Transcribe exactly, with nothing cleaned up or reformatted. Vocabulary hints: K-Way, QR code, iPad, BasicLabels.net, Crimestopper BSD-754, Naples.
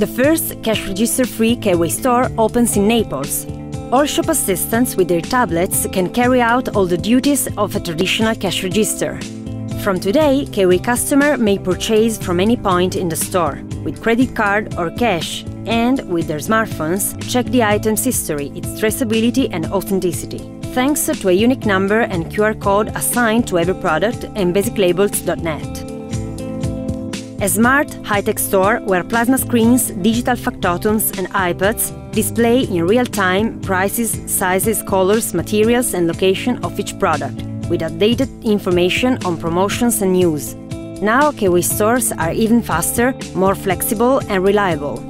The first cash register-free K-Way store opens in Naples. All shop assistants with their tablets can carry out all the duties of a traditional cash register. From today, K-Way customer may purchase from any point in the store, with credit card or cash, and, with their smartphones, check the item's history, its traceability and authenticity. Thanks to a unique number and Q R code assigned to every product and Basic Labels dot net. A smart, high-tech store where plasma screens, digital factotums and iPads display in real time prices, sizes, colors, materials and location of each product, with updated information on promotions and news. Now K-Way stores are even faster, more flexible and reliable.